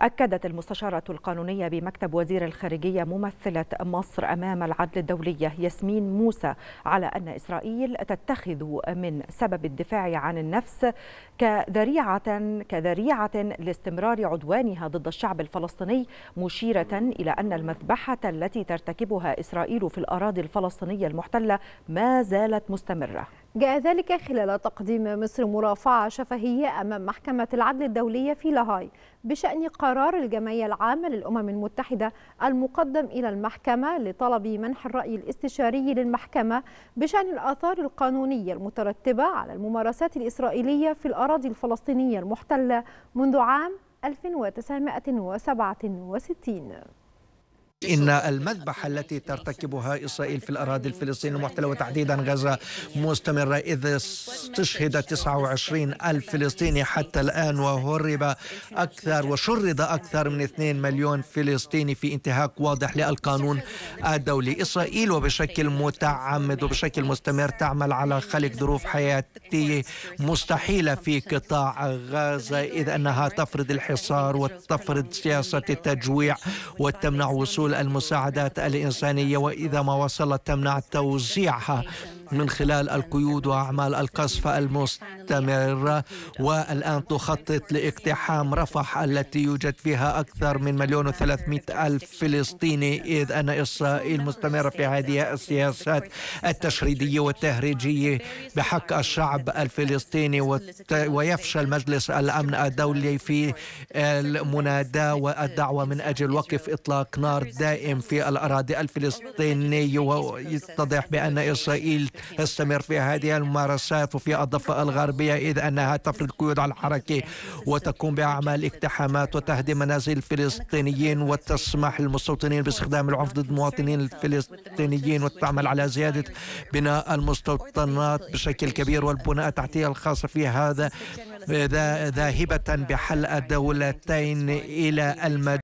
أكدت المستشارة القانونية بمكتب وزير الخارجية ممثلة مصر أمام العدل الدولي ياسمين موسى على أن إسرائيل تتخذ من سبب الدفاع عن النفس كذريعة لاستمرار عدوانها ضد الشعب الفلسطيني، مشيرة إلى أن المذبحة التي ترتكبها إسرائيل في الأراضي الفلسطينية المحتلة ما زالت مستمرة. جاء ذلك خلال تقديم مصر مرافعة شفهية أمام محكمة العدل الدولية في لاهاي بشأن قرار الجمعية العامة للأمم المتحدة المقدم إلى المحكمة لطلب منح الرأي الاستشاري للمحكمة بشأن الآثار القانونية المترتبة على الممارسات الإسرائيلية في الأراضي الفلسطينية المحتلة منذ عام 1967. إن المذبحة التي ترتكبها إسرائيل في الأراضي الفلسطينية المحتلة وتحديدا غزة مستمرة، إذ استشهد 29,000 فلسطيني حتى الآن، وهرب أكثر وشرد أكثر من 2 مليون فلسطيني في انتهاك واضح للقانون الدولي. إسرائيل وبشكل متعمد وبشكل مستمر تعمل على خلق ظروف حياتية مستحيلة في قطاع غزة، إذ أنها تفرض الحصار وتفرض سياسة التجويع وتمنع وصول المساعدات الإنسانية، وإذا ما وصلت تمنع توزيعها من خلال القيود وأعمال القصف المستمرة. والآن تخطط لاقتحام رفح التي يوجد فيها أكثر من 1,300,000 فلسطيني، إذ أن إسرائيل مستمرة في هذه السياسات التشريدية والتهريجية بحق الشعب الفلسطيني. ويفشل مجلس الأمن الدولي في المناداة والدعوة من أجل وقف إطلاق نار دائم في الأراضي الفلسطينية، ويتضح بأن إسرائيل تستمر في هذه الممارسات وفي الضفة الغربية، إذ أنها تفرض قيود على الحركة وتقوم بأعمال اقتحامات وتهدم منازل الفلسطينيين وتسمح للمستوطنين باستخدام العنف ضد المواطنين الفلسطينيين، وتعمل على زيادة بناء المستوطنات بشكل كبير والبناء التحتية الخاصة في هذا، ذاهبة بحل الدولتين إلى المجال